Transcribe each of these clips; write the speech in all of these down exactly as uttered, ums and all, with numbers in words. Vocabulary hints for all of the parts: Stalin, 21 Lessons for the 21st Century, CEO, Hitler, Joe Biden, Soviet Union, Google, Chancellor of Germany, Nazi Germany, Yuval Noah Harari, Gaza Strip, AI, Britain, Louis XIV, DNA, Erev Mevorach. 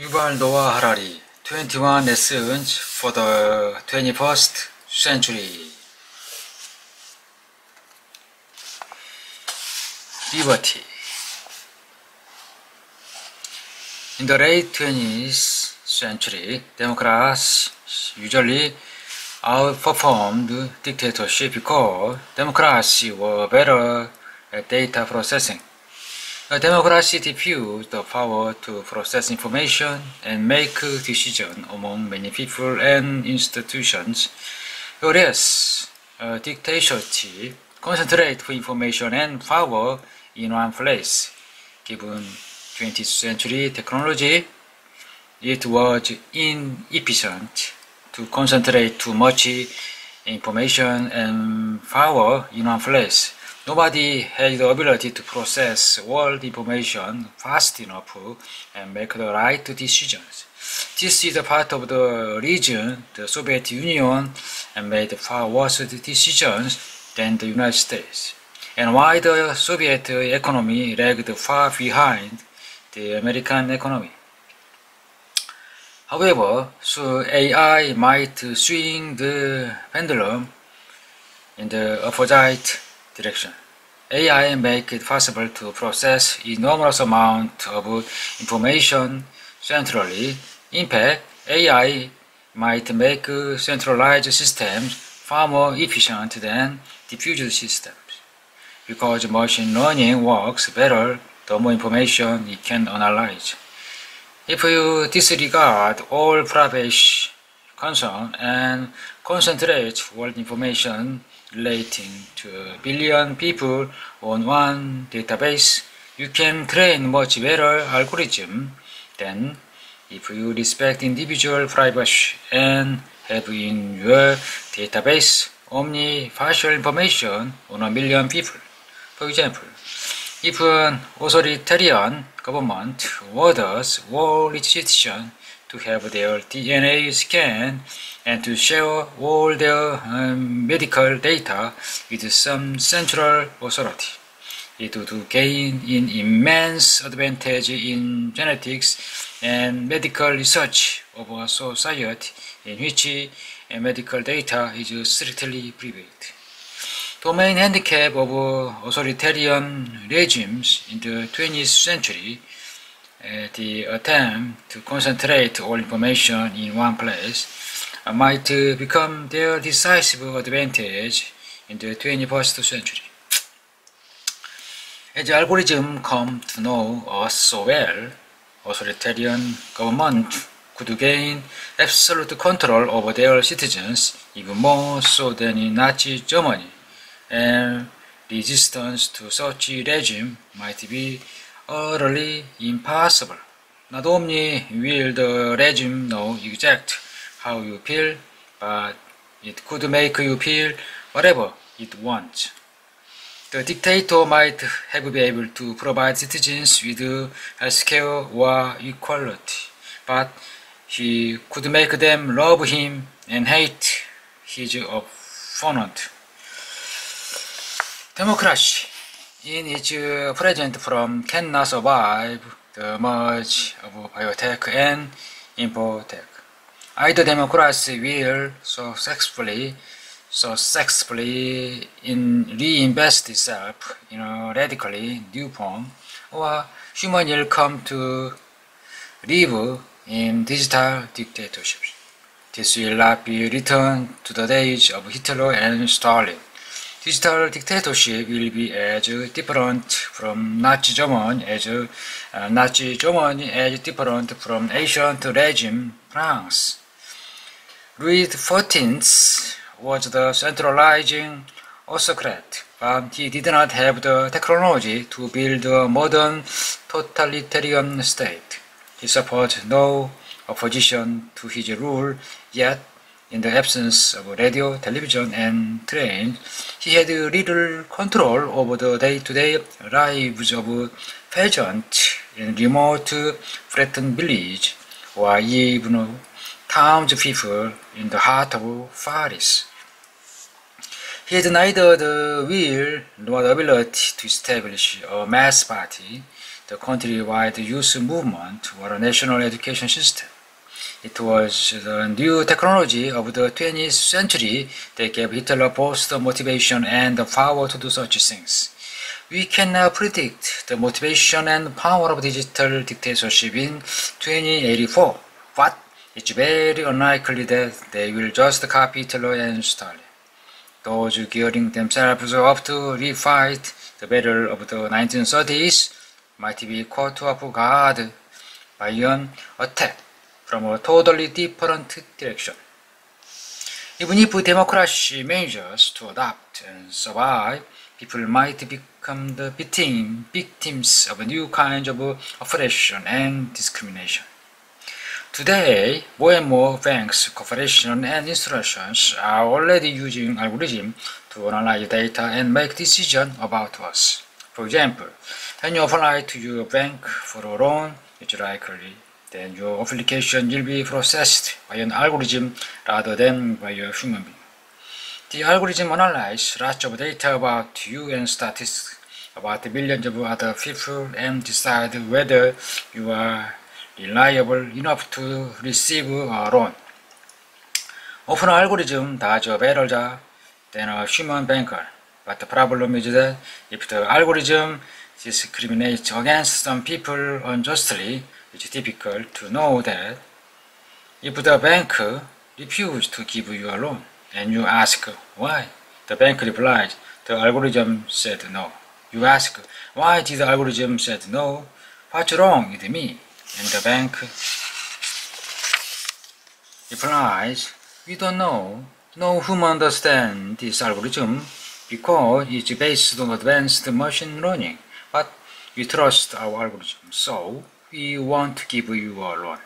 Yuval Noah Harari, twenty-one Lessons for the twenty-first Century. Liberty. In the late twentieth century, democrats usually outperformed dictatorship because democracy were better at data processing. A democracy diffused the power to process information and make decisions among many people and institutions, whereas a dictatorship concentrates information and power in one place. Given twentieth century technology, it was inefficient to concentrate too much information and power in one place. Nobody had the ability to process world information fast enough and make the right decisions. This is a part of the reason the Soviet Union made far worse decisions than the United States, and why the Soviet economy lagged far behind the American economy. However, so A I might swing the pendulum in the opposite direction. A I makes it possible to process enormous amount of information centrally. In fact, A I might make centralized systems far more efficient than diffused systems. Because machine learning works better the more information it can analyze. If you disregard all privacy concerns and concentrate world information relating to a billion people on one database, you can train much better algorithms than if you respect individual privacy and have in your database only partial information on a million people. For example, if an authoritarian government orders all its citizens to have their D N A scanned and to share all their um, medical data with some central authority, it would gain an immense advantage in genetics and medical research of a society in which medical data is strictly private. The main handicap of authoritarian regimes in the twentieth century, Uh, the attempt to concentrate all information in one place, uh, might uh, become their decisive advantage in the twenty-first century. As algorithms come to know us so well, authoritarian government could gain absolute control over their citizens, even more so than in Nazi Germany, and resistance to such a regime might be utterly impossible. Not only will the regime know exactly how you feel, but it could make you feel whatever it wants. The dictator might have been able to provide citizens with healthcare or equality, but he could make them love him and hate his opponent. Democracy, in its present form, cannot survive the merge of biotech and infotech. Either democracy will successfully, successfully in reinvest itself in a radically new form, or human will come to live in digital dictatorships. This will not be returned to the days of Hitler and Stalin. Digital dictatorship will be as different from Nazi Germany as uh, Nazi Germany as different from ancient regime France. Louis the fourteenth was the centralizing autocrat, but he did not have the technology to build a modern totalitarian state. He suffered no opposition to his rule, yet in the absence of radio, television, and trains, he had little control over the day-to-day -day lives of peasants in remote threatened villages, or even townspeople in the heart of Paris. He had neither the will nor the ability to establish a mass party, the countrywide youth movement, or a national education system. It was the new technology of the twentieth century that gave Hitler both the motivation and the power to do such things. We cannot predict the motivation and power of digital dictatorship in twenty eighty-four, but it's very unlikely that they will just copy Hitler and Stalin. Those gearing themselves up to refight the battle of the nineteen thirties might be caught off guard by an attack from a totally different direction. Even if democracy manages to adapt and survive, people might become the victim, victims of a new kind of oppression and discrimination. Today, more and more banks, corporations, and institutions are already using algorithms to analyze data and make decisions about us. For example, when you apply to your bank for a loan, it's likely then your application will be processed by an algorithm rather than by a human being. The algorithm analyzes lots of data about you and statistics about the millions of other people and decide whether you are reliable enough to receive a loan. Often an algorithm does a better job than a human banker, but the problem is that if the algorithm discriminates against some people unjustly, it's difficult to know that. If the bank refuses to give you a loan and you ask why, the bank replies, the algorithm said no. You ask, why did the algorithm said no? What's wrong with me? And the bank replies, we don't know. No human understands this algorithm because it's based on advanced machine learning, but we trust our algorithm, so we want to give you a loan.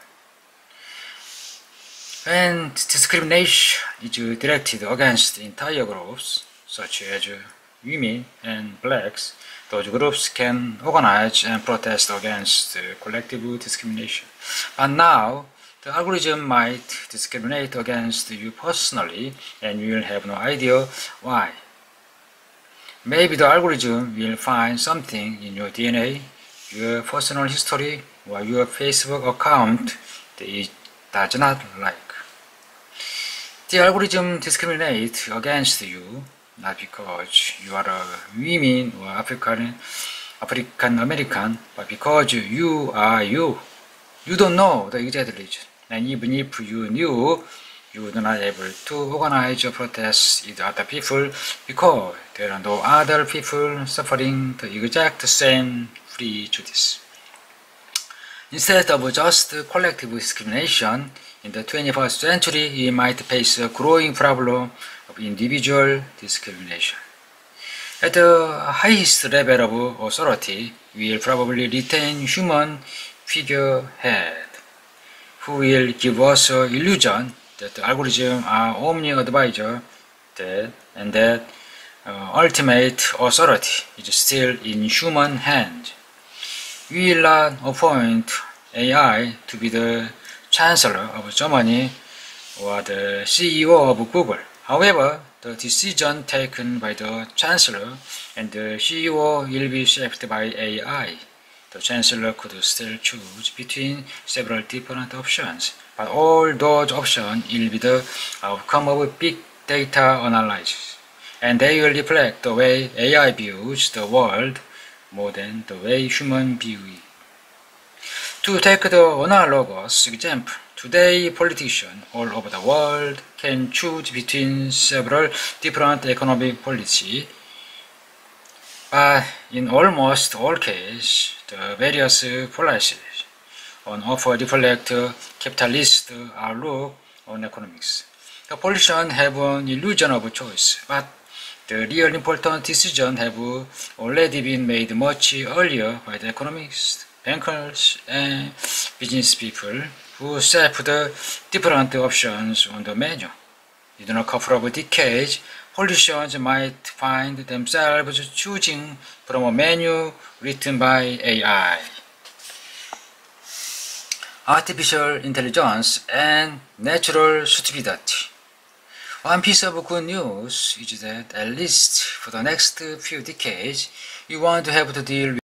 When discrimination is directed against entire groups, such as women and blacks, those groups can organize and protest against collective discrimination. But now, the algorithm might discriminate against you personally, and you will have no idea why. Maybe the algorithm will find something in your D N A, your personal history, or your Facebook account that it does not like. The algorithm discriminates against you, not because you are a woman or African, African American, but because you are you. You don't know the exact reason, and even if you knew, you would not be able to organize a protest with other people because there are no other people suffering the exact same prejudice. Instead of just collective discrimination, in the twenty-first century, we might face a growing problem of individual discrimination. At the highest level of authority, we will probably retain human figurehead, who will give us an illusion that the algorithms are omni-advisor and that uh, ultimate authority is still in human hands. We will not appoint A I to be the Chancellor of Germany or the C E O of Google. However, the decision taken by the Chancellor and the C E O will be shaped by A I. The Chancellor could still choose between several different options, but all those options will be the outcome of big data analysis, and they will reflect the way A I views the world more than the way human view it. To take the analogous example, today politicians all over the world can choose between several different economic policies, but in almost all cases, the various policies on offer reflect capitalist outlook on economics. The politicians have an illusion of choice, but the real important decisions have already been made much earlier by the economists, bankers, and business people who set the different options on the menu. In a couple of decades, politicians might find themselves choosing from a menu written by A I. Artificial intelligence and natural stupidity. One piece of good news is that at least for the next few decades, you want to have to deal with